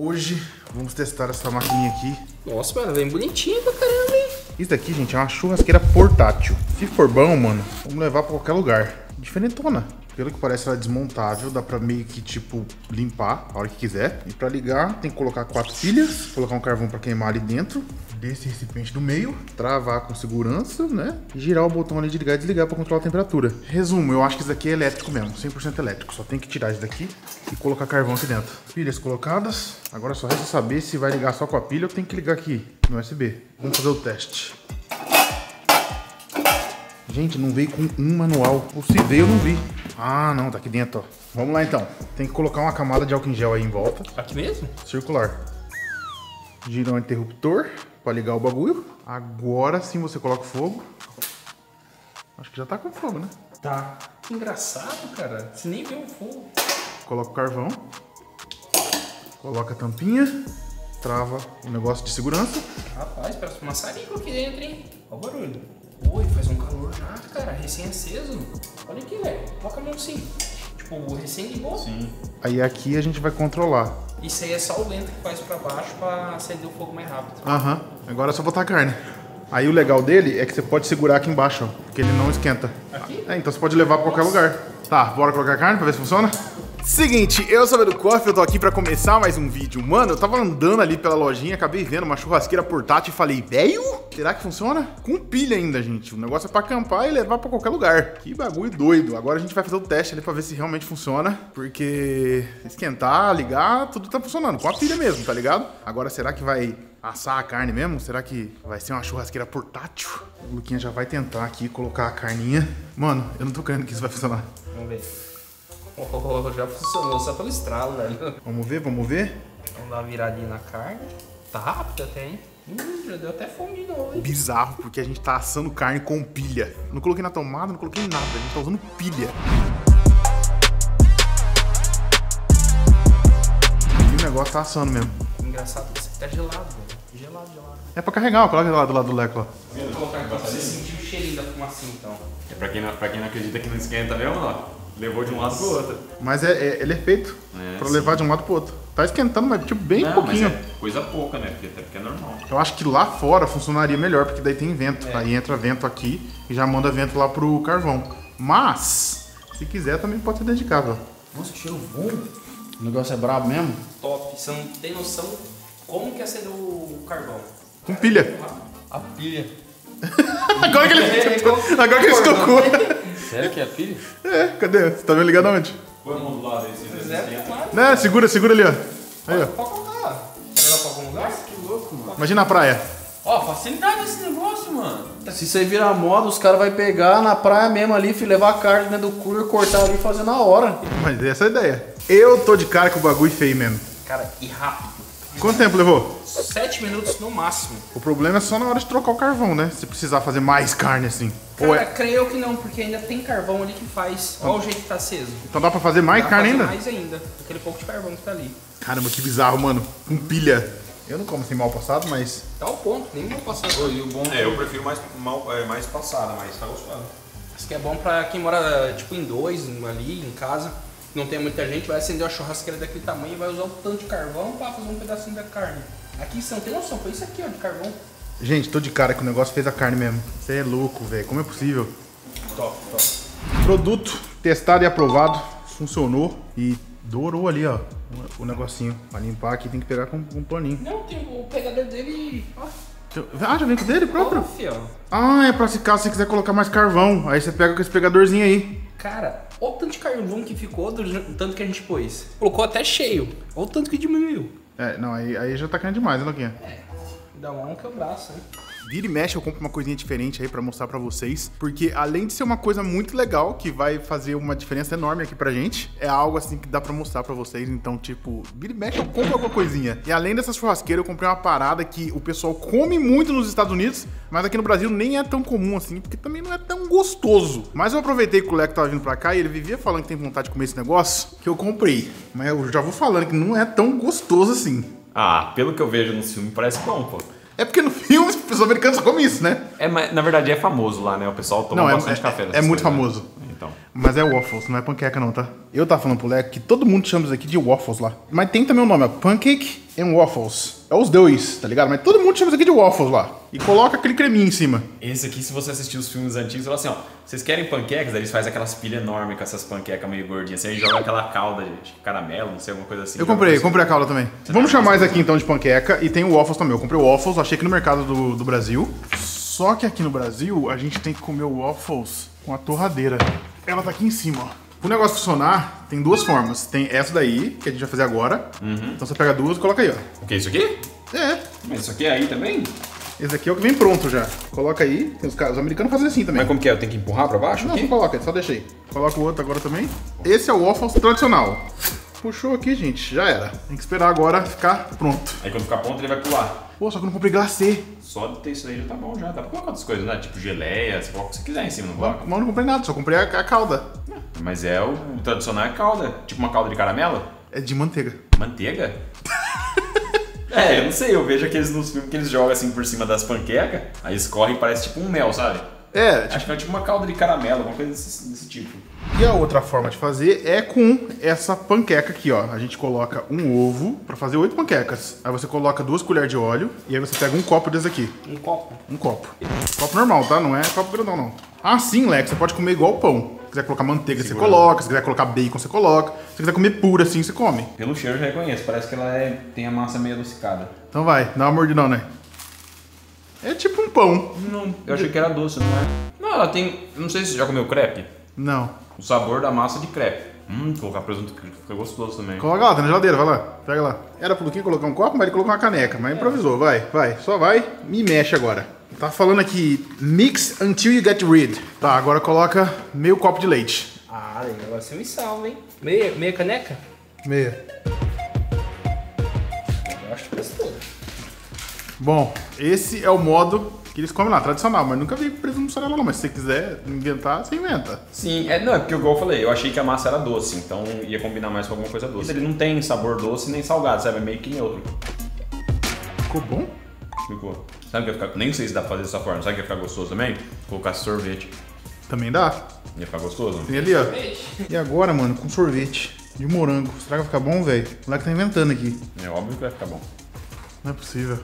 Hoje vamos testar essa maquininha aqui. Nossa, mano, vem bonitinha pra caramba, hein? Isso daqui, gente, é uma churrasqueira portátil. Se for bom, mano, vamos levar pra qualquer lugar. Diferentona. Pelo que parece, ela é desmontável, dá pra meio que, tipo, limpar a hora que quiser. E pra ligar, tem que colocar 4 pilhas, colocar um carvão pra queimar ali dentro, desse recipiente do meio, travar com segurança, né? E girar o botão ali de ligar e desligar pra controlar a temperatura. Resumo, eu acho que isso daqui é elétrico mesmo, 100% elétrico. Só tem que tirar isso daqui e colocar carvão aqui dentro. Pilhas colocadas, agora só resta saber se vai ligar só com a pilha ou tem que ligar aqui no USB. Vamos fazer o teste. Gente, não veio com um manual. Ou se veio, eu não vi. Ah, não, tá aqui dentro, ó. Vamos lá, então. Tem que colocar uma camada de álcool em gel aí em volta. Aqui mesmo? Circular. Girar o interruptor pra ligar o bagulho. Agora sim você coloca o fogo. Acho que já tá com fogo, né? Tá. Que engraçado, cara. Você nem vê o fogo. Coloca o carvão. Coloca a tampinha. Trava o negócio de segurança. Rapaz, parece um maçarico aqui dentro, hein? Olha o barulho. Oi, faz um calor já, cara, recém-aceso. Olha aqui, velho, coloca a mão assim. Tipo, recém-ligou. Sim. Aí aqui a gente vai controlar. Isso aí é só o vento que faz pra baixo pra acender o fogo mais rápido. Aham, agora é só botar a carne. Aí o legal dele é que você pode segurar aqui embaixo, ó, porque ele não esquenta. Aqui? É, então você pode levar pra qualquer lugar. Tá, bora colocar a carne pra ver se funciona? Seguinte, eu sou o EduKof, eu tô aqui pra começar mais um vídeo. Mano, eu tava andando ali pela lojinha, acabei vendo uma churrasqueira portátil e falei, velho, será que funciona? Com pilha ainda, gente. O negócio é pra acampar e levar pra qualquer lugar. Que bagulho doido. Agora a gente vai fazer o teste ali pra ver se realmente funciona, porque esquentar, ligar, tudo tá funcionando. Com a pilha mesmo, tá ligado? Agora será que vai assar a carne mesmo? Será que vai ser uma churrasqueira portátil? O Luquinha já vai tentar aqui colocar a carninha. Mano, eu não tô crendo que isso vai funcionar. Vamos ver. Oh, já funcionou só pelo estralo, velho. Vamos ver, vamos ver. Vamos dar uma viradinha na carne. Tá rápido até, hein? Já deu até fome de novo, hein? Bizarro, porque a gente tá assando carne com pilha. Não coloquei na tomada, não coloquei nada. A gente tá usando pilha. E o negócio tá assando mesmo. Engraçado que isso aqui tá gelado, velho. Gelado, gelado. É pra carregar, coloca lá do lado do Leco. Vou colocar aqui pra você sentir o cheirinho da fumacinha, então. É pra quem não acredita que não esquenta mesmo, ó. Levou de um lado pro outro. Mas ele é feito pra sim. Levar de um lado pro outro. Tá esquentando, mas tipo bem pouquinho. Mas é coisa pouca, né? Porque, até porque é normal. Eu acho que lá fora funcionaria melhor, porque daí tem vento. É. Aí entra vento aqui e já manda vento lá pro carvão. Mas, se quiser, também pode ser dedicável. Nossa, que cheiro bom. O negócio é brabo mesmo. Top. Você não tem noção como que é acender o carvão. Com pilha. A pilha. Agora que ele se tocou. Sério que é a pilha? É, cadê? Você tá vendo ligado aonde? Põe a mão do lado aí, se você quiser. Né, segura ali, ó. Aí, ó. Pode colocar. Quer levar pra algum lugar? Que louco, mano. Imagina a praia. Ó, facilidade esse negócio, mano. Se isso aí virar moda, os caras vão pegar na praia mesmo ali, filho, levar a carne dentro do cooler, cortar ali e fazer na hora. Mas essa é a ideia. Eu tô de cara com o bagulho feio mesmo. Cara, e rápido. Quanto tempo levou? 7 minutos no máximo. O problema é só na hora de trocar o carvão, né? Se precisar fazer mais carne assim. Cara, creio que não, porque ainda tem carvão ali que faz. Olha o jeito que tá aceso. Então dá pra fazer mais carne ainda? Mais ainda. Aquele pouco de carvão que tá ali. Caramba, que bizarro, mano. Com pilha. Eu não como sem mal passado, mas... Tá o ponto, nem mal passado. E o bom é, eu prefiro mais passada, mas tá gostado. Isso que é bom pra quem mora, tipo, em dois, ali, em casa. Não tem muita gente, vai acender uma churrasqueira daquele tamanho e vai usar um tanto de carvão pra fazer um pedacinho da carne. Aqui você não tem noção, foi isso aqui, ó, de carvão. Gente, tô de cara que o negócio fez a carne mesmo. Você é louco, velho, como é possível? Top, top. Produto testado e aprovado, funcionou e dourou ali, ó, o negocinho. Pra limpar aqui tem que pegar com um paninho. Não, tem o pegador dele, ó. Ah, já vem com o dele próprio? Ah, é pra se caso você quiser colocar mais carvão. Aí você pega com esse pegadorzinho aí. Cara, olha o tanto de carvão que ficou, o tanto que a gente pôs. Colocou até cheio. Olha o tanto que diminuiu. É, não, aí já tá caindo demais, né, Luquinha? É, dá um que é o braço, né? Vira e mexe, eu compro uma coisinha diferente aí pra mostrar pra vocês. Porque além de ser uma coisa muito legal, que vai fazer uma diferença enorme aqui pra gente, é algo assim que dá pra mostrar pra vocês. Então, tipo, vira e mexe, eu compro alguma coisinha. E além dessa churrasqueira, eu comprei uma parada que o pessoal come muito nos Estados Unidos, mas aqui no Brasil nem é tão comum assim, porque também não é tão gostoso. Mas eu aproveitei que o Leco tava vindo pra cá e ele vivia falando que tem vontade de comer esse negócio, que eu comprei. Mas eu já vou falando que não é tão gostoso assim. Ah, pelo que eu vejo no filme, parece bom, pô. É porque no filme os americanos comem isso, né? É, mas, na verdade é famoso lá, né? O pessoal toma bastante café. É muito famoso. Né? então. Mas é waffles, não é panqueca não, tá? Eu tava falando pro Leco que todo mundo chama isso aqui de waffles lá. Mas tem também o nome, ó, pancake and waffles. É os dois, tá ligado? Mas todo mundo chama isso aqui de waffles lá. E coloca aquele creminho em cima. Esse aqui, se você assistir os filmes antigos, fala assim, ó, vocês querem panquecas? Aí eles fazem aquelas pilhas enormes com essas panquecas meio gordinhas. Aí joga aquela calda, gente, caramelo, não sei, alguma coisa assim. Eu comprei a calda também. Vamos chamar isso aqui então de panqueca. E tem o waffles também. Eu comprei o waffles, achei aqui no mercado do Brasil. Só que aqui no Brasil, a gente tem que comer o waffles com a torradeira. Ela tá aqui em cima, ó. Pro negócio funcionar, tem duas formas. Tem essa daí, que a gente vai fazer agora. Então você pega duas e coloca aí, ó. O que, isso aqui? É. Mas isso aqui é aí também? Esse aqui é o que vem pronto já. Coloca aí. Tem os americanos fazem assim também. Mas como que é? Eu tenho que empurrar pra baixo? Não, não coloca, só deixa aí. Coloca o outro agora também. Esse é o waffles tradicional. Puxou aqui, gente, já era. Tem que esperar agora ficar pronto. Aí quando ficar pronto ele vai pular. Pô, só que eu não comprei glacê. Só de ter isso aí já tá bom já. Dá pra colocar outras coisas, né? Tipo geleia, você coloca o que você quiser em cima, não coloca? Mas eu não comprei nada, só comprei a calda. Mas é o tradicional é calda. Tipo uma calda de caramelo? É de manteiga. Manteiga? É, eu não sei, eu vejo aqueles nos filmes que eles jogam assim por cima das panquecas, aí escorre e parece tipo um mel, sabe? É. Acho que é tipo uma calda de caramelo, alguma coisa desse tipo. E a outra forma de fazer é com essa panqueca aqui, ó. A gente coloca um ovo pra fazer 8 panquecas. Aí você coloca 2 colheres de óleo e aí você pega um copo desse aqui. Um copo? Um copo. Copo normal, tá? Não é copo grandão, não. Ah, sim, Leco, você pode comer igual pão. Se quiser colocar manteiga, segura, você coloca. Se quiser colocar bacon, você coloca. Se quiser comer pura assim, você come. Pelo cheiro eu já reconheço. Parece que ela tem a massa meio adocicada. Então vai, dá uma mordidão, né? É tipo um pão. Não, eu achei que era doce, não é? Não, ela tem... Não sei se você já comeu crepe. Não. O sabor da massa de crepe. Colocar presunto fica gostoso também. Coloca lá, tá na geladeira, vai lá. Pega lá. Era pro Luquinha colocar um copo, mas ele colocou uma caneca. Mas improvisou, vai. Só vai, me mexe agora. Tá falando aqui, mix until you get rid. Tá, agora coloca meio copo de leite. Ah, o negócio me salva, hein? Meia caneca? Meia. Eu acho que gostou. Bom, esse é o modo que eles comem lá, tradicional, mas nunca vi presunto mussarela não, mas se você quiser inventar, você inventa. Sim, não, é porque igual eu falei, eu achei que a massa era doce, então ia combinar mais com alguma coisa doce. Ele não tem sabor doce nem salgado, sabe? É meio que neutro. Ficou bom? Ficou. Sabe o que ia ficar? Nem sei se dá pra fazer dessa forma, sabe o que ia ficar gostoso também? Colocar sorvete. Também dá? Ia ficar gostoso? Tem ali, ó. E agora, mano, com sorvete de morango, será que vai ficar bom, velho? O moleque tá inventando aqui. É óbvio que vai ficar bom. Não é possível.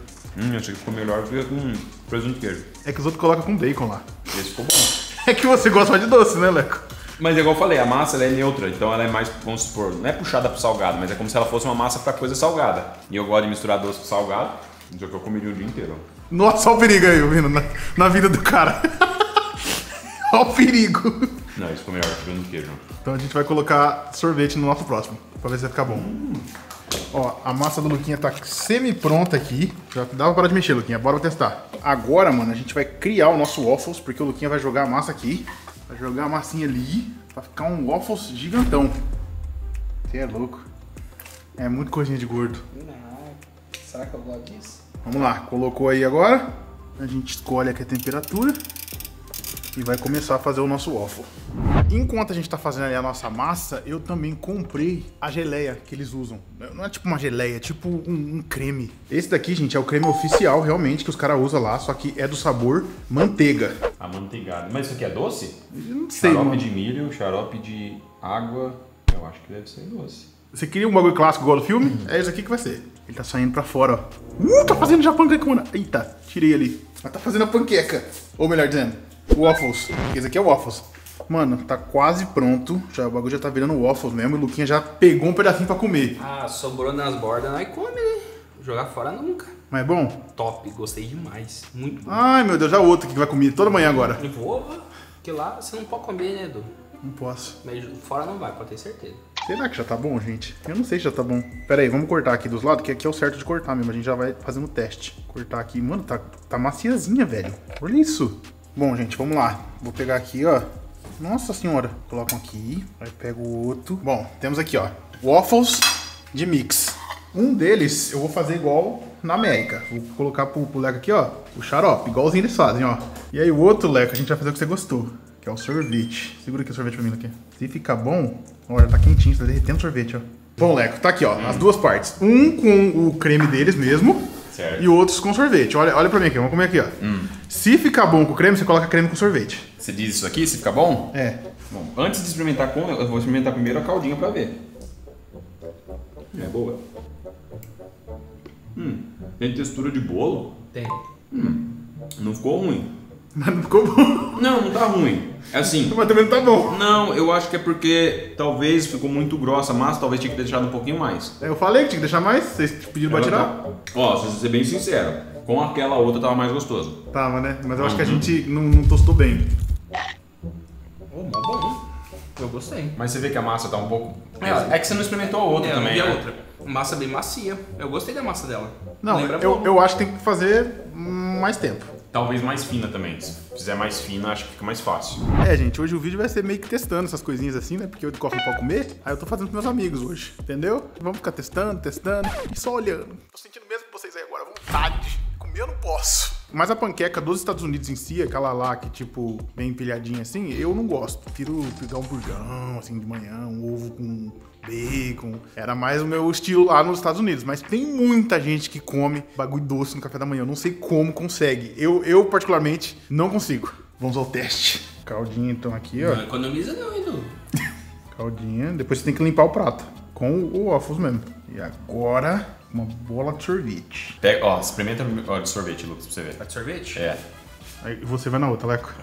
Achei que ficou melhor do que com presunto de queijo. É que os outros colocam com bacon lá. Esse ficou bom. É que você gosta mais de doce, né, Leco? Mas igual eu falei, a massa ela é neutra, então ela é mais, vamos supor, não é puxada pro salgado, mas é como se ela fosse uma massa pra coisa salgada. E eu gosto de misturar doce com salgado, só que eu comeria o dia inteiro. Nossa, olha o perigo aí, Vino, na vida do cara. Olha o perigo. Não, isso ficou melhor, presunto de queijo. Então a gente vai colocar sorvete no nosso próximo, pra ver se vai ficar bom. Ó, a massa do Luquinha tá semi-pronta aqui. Já dá pra parar de mexer, Luquinha. Bora testar. Agora, mano, a gente vai criar o nosso waffles, porque o Luquinha vai jogar a massa aqui. Vai jogar a massinha ali, vai ficar um waffles gigantão. Você é louco. É muito coisinha de gordo. Não. Será que eu gosto disso? Vamos lá. Colocou aí agora. A gente escolhe aqui a temperatura. E vai começar a fazer o nosso waffle. Enquanto a gente tá fazendo ali a nossa massa, eu também comprei a geleia que eles usam. Não é tipo uma geleia, é tipo um creme. Esse daqui, gente, é o creme oficial, realmente, que os caras usam lá, só que é do sabor manteiga. Amanteigado. Mas isso aqui é doce? Eu não sei, xarope, mano, de milho, xarope de água, eu acho que deve ser doce. Você queria um bagulho clássico igual do filme? É isso aqui que vai ser. Ele tá saindo pra fora, ó. Tá fazendo já panqueca, mano. Eita, tirei ali. Mas tá fazendo a panqueca. Ou melhor dizendo, waffles. Esse aqui é o waffles. Mano, tá quase pronto. Já, o bagulho já tá virando waffles mesmo. E o Luquinha já pegou um pedacinho pra comer. Ah, sobrou nas bordas. Nós come, né? Jogar fora nunca. Mas é bom? Top, gostei demais. Muito bom. Ai, meu Deus, já outro que vai comer toda manhã agora. Vova, que lá você não pode comer, né, Edu? Não posso. Mas fora não vai, pode ter certeza. Será que já tá bom, gente? Eu não sei se já tá bom. Pera aí, vamos cortar aqui dos lados, que aqui é o certo de cortar mesmo. A gente já vai fazendo o teste. Cortar aqui. Mano, tá maciazinha, velho. Olha isso. Bom, gente, vamos lá. Vou pegar aqui, ó. Nossa senhora. Colocam aqui. Aí pega o outro. Bom, temos aqui, ó. Waffles de mix. Um deles eu vou fazer igual na América. Vou colocar pro Leco aqui, ó. O xarope. Igualzinho eles fazem, ó. E aí o outro, Leco, a gente vai fazer o que você gostou. Que é o sorvete. Segura aqui o sorvete pra mim, aqui. Se ficar bom... Olha, tá quentinho. Tá derretendo o sorvete, ó. Bom, Leco, tá aqui, ó. As duas partes. Um com o creme deles mesmo. Certo. E outros com sorvete. Olha pra mim aqui. Vamos comer aqui, ó. Se ficar bom com creme, você coloca creme com sorvete. Você diz isso aqui, se ficar bom? É. Bom, antes de experimentar com, eu vou experimentar primeiro a caldinha pra ver. É boa. Tem textura de bolo? Tem. Não ficou ruim. Mas não ficou bom. Não, não tá ruim. É assim. Mas também não tá bom. Não, eu acho que é porque talvez ficou muito grossa a massa, talvez tinha que ter deixado um pouquinho mais. Eu falei que tinha que deixar mais, vocês pediram pra tirar? Tá... Ó, se eu ser bem sincero, com aquela outra tava mais gostoso. Tava, né? Mas eu acho que a gente não tostou bem. Eu gostei. Mas você vê que a massa tá um pouco... É que você não experimentou a outra também. E a outra? Massa bem macia. Eu gostei da massa dela. Não, eu acho que tem que fazer mais tempo. Talvez mais fina também. Se fizer mais fina, acho que fica mais fácil. É, gente, hoje o vídeo vai ser meio que testando essas coisinhas assim, né? Porque eu EduKof não pode comer. Aí eu tô fazendo com meus amigos hoje, entendeu? Vamos ficar testando, testando e só olhando. Tô sentindo mesmo que vocês aí agora, vontade. Comer eu não posso. Mas a panqueca dos Estados Unidos em si, aquela lá que, tipo, bem empilhadinha assim, eu não gosto. Prefiro pegar um burgão, assim, de manhã, um ovo com bacon. Era mais o meu estilo lá nos Estados Unidos. Mas tem muita gente que come bagulho doce no café da manhã. Eu não sei como consegue. Eu particularmente, não consigo. Vamos ao teste. Caldinha, então, aqui, ó. Não economiza não, Edu. Caldinha. Depois você tem que limpar o prato. Com o óculos mesmo. E agora... uma bola de sorvete. Pega, ó, experimenta a de sorvete, Lucas, pra você ver. A de sorvete? É. Aí você vai na outra, Leco.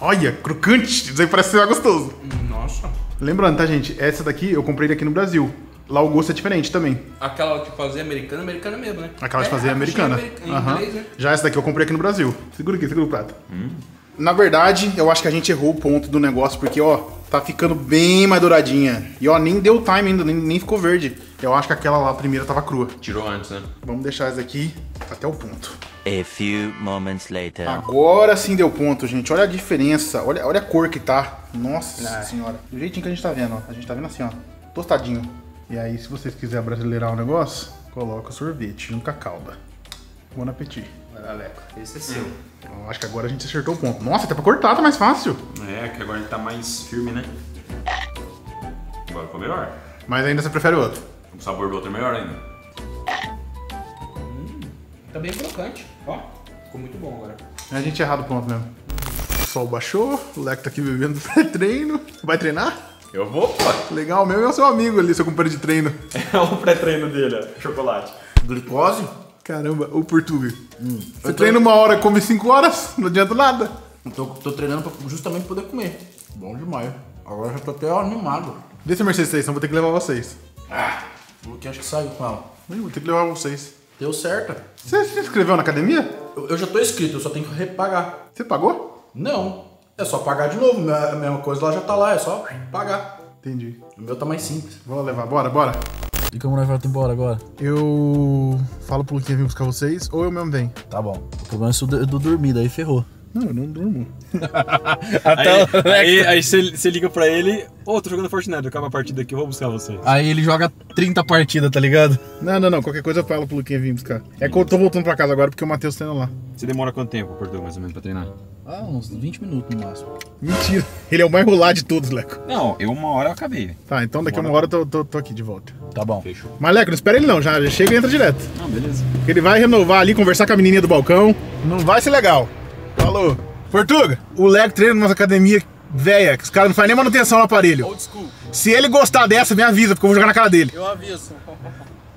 Olha, crocante! Isso aí parece ser gostoso. Nossa. Lembrando, tá, gente? Essa daqui eu comprei aqui no Brasil. Lá o gosto é diferente também. Aquela de fazer americana, americana mesmo, né? Aquela de fazer americana. Inglês, né? Já essa daqui eu comprei aqui no Brasil. Segura aqui, segura o prato. Na verdade, eu acho que a gente errou o ponto do negócio, porque, ó, tá ficando bem mais douradinha. E, ó, nem deu time ainda, nem ficou verde. Eu acho que aquela lá, a primeira, tava crua. Tirou antes, né? Vamos deixar essa aqui até o ponto. A few moments later. Agora sim deu ponto, gente. Olha a diferença. Olha a cor que tá. Nossa senhora. Do jeitinho que a gente tá vendo, ó. A gente tá vendo assim, ó. Tostadinho. E aí, se vocês quiserem brasileirar o negócio, coloca o sorvete junto com a calda. Bom apetite. Vai lá, Leco. Esse é seu. Eu acho que agora a gente acertou o ponto. Nossa, até pra cortar tá mais fácil. É, que agora ele tá mais firme, né? Agora ficou melhor. Mas ainda você prefere o outro? O sabor do outro é melhor ainda. Tá bem crocante. Ó, ficou muito bom agora. A gente errado o ponto mesmo. O sol baixou, o Leco tá aqui bebendo pré-treino. Vai treinar? Eu vou, pô. Legal, mesmo é o seu amigo ali, seu companheiro de treino. É o pré-treino dele, ó. Chocolate. Glicose? Caramba, o português. Você treina 1 hora, come 5 horas, não adianta nada. Tô treinando pra justamente poder comer. Bom demais. Agora já tô até animado. Deixa a Mercedes aí, senão vou ter que levar vocês. O Luquinha acho que saiu com ela. Vou ter que levar vocês. Deu certo. Você se inscreveu na academia? Eu já tô inscrito, eu só tenho que repagar. Você pagou? Não. É só pagar de novo. A mesma coisa lá já tá lá, é só pagar. Entendi. O meu tá mais simples. Vou levar, bora, bora. E como nós vamos embora agora? Eu falo pro Luquinha vir buscar vocês ou eu mesmo venho? Tá bom. O problema é se eu dormir, daí ferrou. Não, eu não durmo. Aí você liga pra ele, ô, tô jogando Fortnite, acaba a partida aqui, eu vou buscar vocês. Aí ele joga 30 partidas, tá ligado? Não, qualquer coisa eu falo pro Luquinha vir buscar. É que eu tô voltando pra casa agora porque o Matheus treina lá. Você demora quanto tempo, Portugal, mais ou menos, pra treinar? Ah, uns 20 minutos no máximo. Mentira, ele é o mais enrolado de todos, Leco. Não, eu 1 hora eu acabei. Tá, então daqui a 1 hora eu tô aqui de volta. Tá bom. Fechou. Mas, Leco, não espera ele não, já chega e entra direto. Ah, beleza. Porque ele vai renovar ali, conversar com a menininha do balcão, não vai ser legal. Falou. Portuga, o Leco treina numa academia velha, que os caras não fazem nem manutenção no aparelho. Se ele gostar dessa, me avisa, porque eu vou jogar na cara dele. Eu aviso.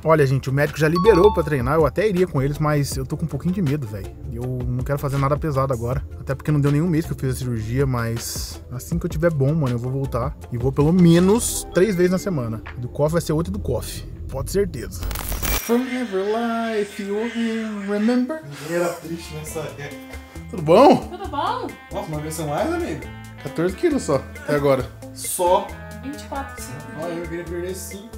Olha, gente, o médico já liberou pra treinar, eu até iria com eles, mas eu tô com um pouquinho de medo, velho. Eu não quero fazer nada pesado agora, até porque não deu nenhum mês que eu fiz a cirurgia, mas assim que eu tiver bom, mano, eu vou voltar e vou pelo menos 3 vezes na semana. EduKof vai ser outro EduKof, pode certeza. From every life you remember. Era triste nessa época. Tudo bom? Tudo bom? Nossa, emagreceu mais, amigo? 14 quilos só, até agora. Só? 24 quilos. Olha, eu queria perder 5.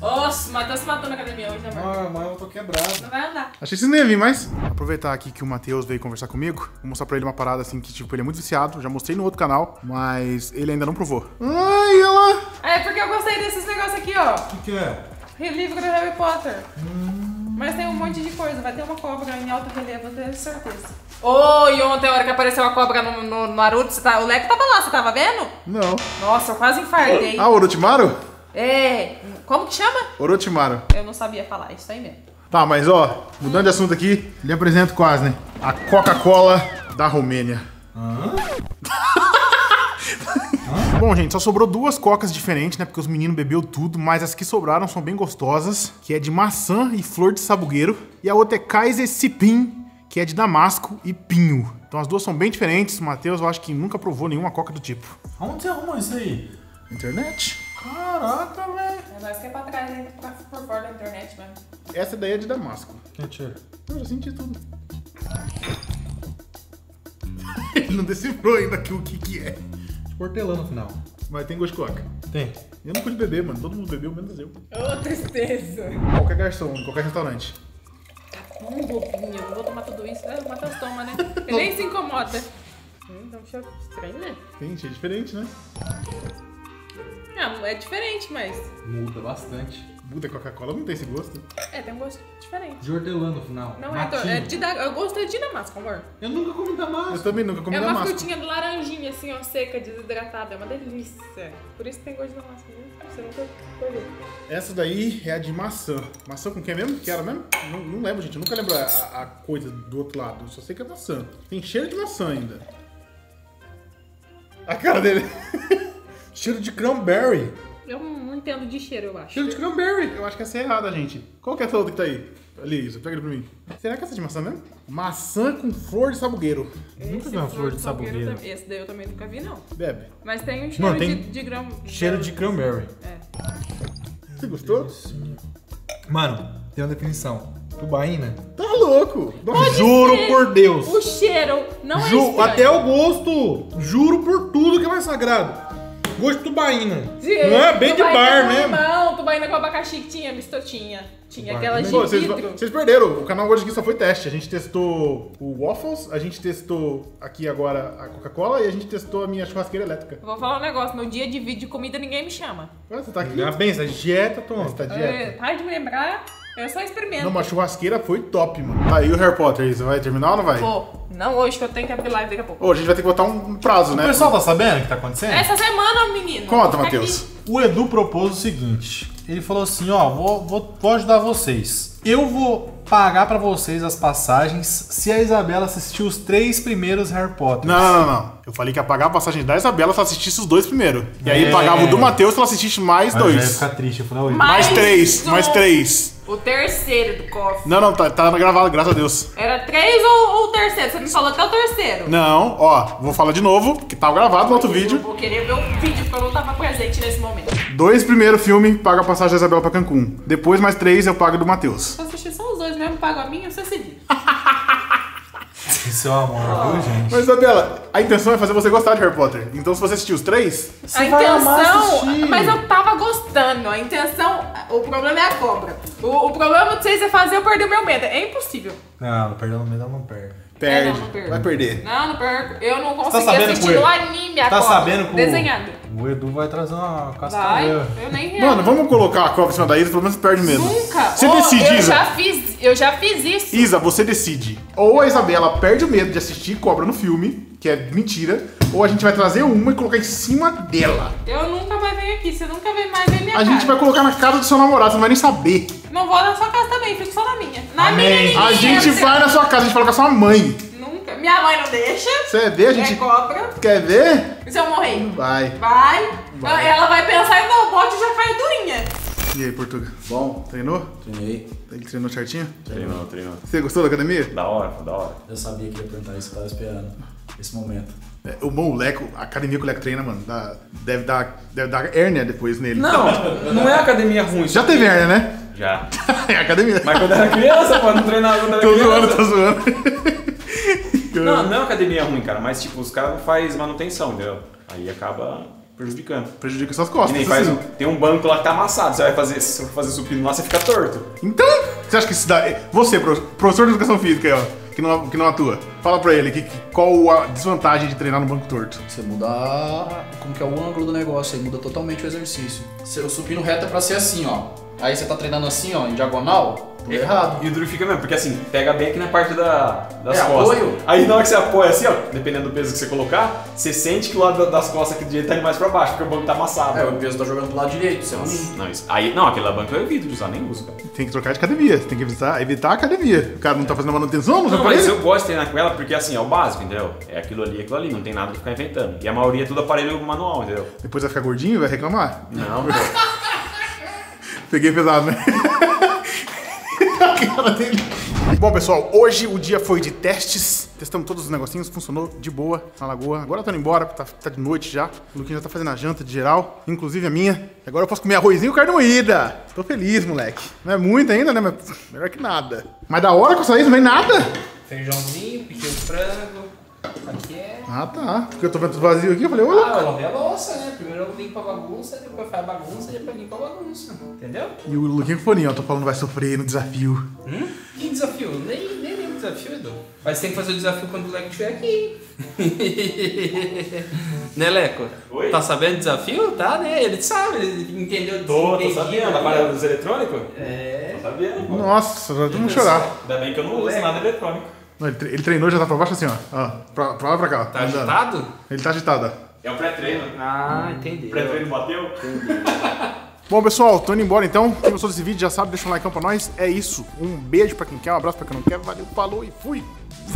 Nossa, o Matheus se matou na academia hoje, né, mano? Ah, mas eu tô quebrado. Não vai andar. Achei que vocês não iam vir mais. Aproveitar aqui que o Matheus veio conversar comigo. Vou mostrar pra ele uma parada assim que, tipo, ele é muito viciado. Já mostrei no outro canal, mas ele ainda não provou. Ai, olha lá. É, porque eu gostei desses negócios aqui, ó. O que é? Relíquia do Harry Potter. Mas tem um monte de coisa, vai ter uma cobra em alto relevo, eu tenho certeza. Oh, e ontem a hora que apareceu a cobra no Naruto, o Leco tava lá, você tava vendo? Não. Nossa, eu quase infartei. Ah, Orochimaru? É, como que chama? Orochimaru. Eu não sabia falar, isso aí mesmo. Tá, mas ó, mudando de assunto aqui, lhe apresento quase, né? A Coca-Cola da Romênia. Bom, gente, só sobrou duas cocas diferentes, né? Porque os meninos bebeu tudo, mas as que sobraram são bem gostosas, que é de maçã e flor de sabugueiro. E a outra é Kaiser Cipim, que é de damasco e pinho. Então as duas são bem diferentes. O Matheus, eu acho que nunca provou nenhuma coca do tipo. Onde você arrumou isso aí? Internet. Caraca, velho. É mais que é pra trás, né? Tá por fora da internet mesmo. Essa daí é de damasco. Mentira. Eu já senti tudo. Ele não decifrou ainda aqui o que que é. Hortelã no final. Mas tem gosto de coca? Tem. Eu não pude beber, mano. Todo mundo bebeu, menos eu. Oh, tristeza. Qualquer garçom, qualquer restaurante. Bobinha, eu vou tomar tudo isso. O Matheus toma, né? Ele nem se incomoda. Dá um cheiro estranho, né? Tem cheiro diferente, né? É diferente, mas... muda bastante. Muda. Coca-Cola não tem esse gosto. É, tem um gosto diferente. De hortelã no final. Não é, eu gostei de damasco, amor. Eu nunca comi damasco. Eu também nunca comi damasco. É uma frutinha de laranjinha, assim, ó, seca, desidratada. É uma delícia. Por isso que tem gosto de damasco. Você nunca comeu. Essa daí é a de maçã. Maçã com quem mesmo? Que era mesmo? Não, não lembro, gente. Eu nunca lembro a coisa do outro lado. Eu só sei que é maçã. Tem cheiro de maçã ainda. A cara dele... cheiro de cranberry. Eu não entendo de cheiro, eu acho. Cheiro de cranberry. Eu acho que essa é errada, gente. Qual que é essa outra que tá aí? Ali, Isa, pega ele pra mim. Será que essa é de maçã mesmo? Maçã com flor de sabugueiro. Esse nunca vi uma flor de sabugueiro. Esse daí eu também nunca vi, não. Bebe. Mas tem um cheiro de cranberry. Cheiro de cranberry. É. Você gostou? Mano, tem uma definição. Tubaína. Tá louco. Juro por Deus. O cheiro não é estranho. Até o gosto. Juro por tudo que é mais sagrado. Gosto de tubaína. Não é bem de bar mesmo. Não, tubaína com abacaxi que tinha, mistotinha. Tinha aquela de vidro. Vocês perderam. O canal hoje aqui só foi teste. A gente testou o Waffles, a gente testou aqui agora a Coca-Cola e a gente testou a minha churrasqueira elétrica. Eu vou falar um negócio. No dia de vídeo de comida ninguém me chama. Olha, você tá aqui. Ah, bem, você tá dieta, Tom. Você tá dieta. Para de me lembrar. Eu só experimento. Não, mas churrasqueira foi top, mano. Tá, e o Harry Potter, Isa? Vai terminar ou não vai? Vou. Não hoje, que eu tenho que abrir live daqui a pouco. Hoje a gente vai ter que botar um prazo, né? O pessoal tá sabendo o que tá acontecendo? Essa semana, menino. Conta, Matheus. O Edu propôs o seguinte. Ele falou assim, ó, vou ajudar vocês. Eu vou pagar pra vocês as passagens se a Isabela assistir os 3 primeiros Harry Potter. Não. Eu falei que ia pagar a passagem da Isabela se ela assistisse os 2 primeiro. E aí pagava o do Matheus se ela assistisse mais 2. Vai ficar triste, eu falei, oi. Mais três. O terceiro do cofre. Não, tá gravado, graças a Deus. Era 3 ou o terceiro? Você me falou até o terceiro. Não, ó, vou falar de novo, que tá gravado no outro vídeo. Eu vou querer ver o vídeo, porque eu não tava presente nesse momento. 2 primeiro filme, paga a passagem da Isabela pra Cancún. Depois mais 3, eu pago do Matheus. Se eu assistir só os 2 mesmo, pago a minha, você se diz. Isso é um amor, viu, gente? Mas, Isabela, a intenção é fazer você gostar de Harry Potter. Então, se você assistir os 3... Você vai amar assistir. Mas eu tava gostando. A intenção... O problema é a cobra. O problema de vocês é fazer eu perder o meu medo. É impossível. Não, perder o medo eu não perco. Perde. É, não vai perder. Não, não perco. Eu não consegui assistir o anime agora. Tá sabendo como? Desenhado. O Edu vai trazer uma castanha. Eu nem reajo. Mano, vamos colocar a cobra em cima da Isa, pelo menos perde mesmo. Nunca. Você decide, Isa. Eu já fiz isso. Isa, você decide. Ou a Isabela perde o medo de assistir cobra no filme, que é mentira, ou a gente vai trazer uma e colocar em cima dela. Eu nunca vai vir aqui, você nunca vai mais ver minha cara. A gente vai colocar na casa do seu namorado, você não vai nem saber. Não vou na sua casa também, fico só na minha. A gente vai na sua casa, a gente fala com a sua mãe. Nunca. Minha mãe não deixa. Você vê, a gente... É cobra. Quer ver? E se eu morrer? Vai. Ela vai pensar e não, o bote já caiu durinha. E aí, Portuga? Bom. Treinou? Treinei. Ele treinou certinho? Treinou. Você gostou da academia? Da hora. Eu sabia que ia perguntar isso, eu tava esperando esse momento. É, o bom, o Leco, a academia que o Leco treina, mano, deve dar hérnia depois nele. Não é academia ruim. Já teve hérnia, né? Já. É academia. Mas quando era criança, pô, não treinava quando era criança. Tô zoando. Não é academia ruim, cara, mas tipo, os caras não fazem manutenção, entendeu? Aí acaba prejudicando. Prejudica suas costas. E nem faz assim. Tem um banco lá que tá amassado, você vai fazer, se você for fazer supino lá, você fica torto. Então, você acha que isso dá... Você, professor de educação física aí, ó, que não atua, fala pra ele qual a desvantagem de treinar no banco torto. Você muda como que é o ângulo do negócio, aí muda totalmente o exercício. O supino reto é pra ser assim, ó. Aí você tá treinando assim, ó, em diagonal, Pulou errado. E o duro fica mesmo, porque assim, pega bem aqui na parte das costas. Apoio. Aí na hora que você apoia assim, ó, dependendo do peso que você colocar, você sente que o lado das costas aqui do direito tá indo mais pra baixo, porque o banco tá amassado. É, o peso tá jogando pro lado direito, você não, isso. Aí, não, aquele lá banco eu evito de usar, nem uso, cara. Tem que trocar de academia, você tem que evitar a academia. O cara não tá fazendo manutenção, não, mas eu gosto de treinar com ela porque assim, é o básico, entendeu? É aquilo ali, não tem nada de ficar inventando. E a maioria é tudo aparelho manual, entendeu? Depois vai ficar gordinho e vai reclamar? Não, meu. Peguei pesado, né? A cara dele. Bom, pessoal, hoje o dia foi de testes. Testamos todos os negocinhos, funcionou de boa na lagoa. Agora eu tô indo embora, porque tá de noite já. O Luquinha já tá fazendo a janta de geral, inclusive a minha. Agora eu posso comer arrozinho e carne moída. Tô feliz, moleque. Não é muito ainda, né? Mas melhor que nada. Mas da hora que eu saí, não vem nada. Feijãozinho, pequeno frango. Aqui é... Ah, tá. Porque eu tô vendo tudo vazio aqui, eu falei, olha. Ah, eu lavei a louça, né? Primeiro eu limpo a bagunça, depois faz a bagunça, depois limpa a bagunça. Entendeu? E o Luquinha Foninho, ó, tô falando, vai sofrer no desafio. Que desafio? Nem lembro do desafio, Edu. Mas tem que fazer o desafio quando o Leco estiver aqui. Né, Leco? Oi? Tá sabendo o desafio? Tá, né? Ele sabe, ele entendeu. Tô sabendo, a parada dos eletrônicos? É. Tô sabendo. Pô. Nossa, já tô chorar. Ainda bem que eu não uso nada eletrônico. Não, ele treinou, já tá pra baixo assim, ó. Pra lá, pra cá. Tá agitado? Ele tá agitado. É o pré-treino. Ah, entendi. O pré-treino bateu? Entendi. Bom, pessoal, tô indo embora então. Quem gostou desse vídeo já sabe, deixa um like pra nós. É isso. Um beijo pra quem quer, um abraço pra quem não quer. Valeu, falou e fui!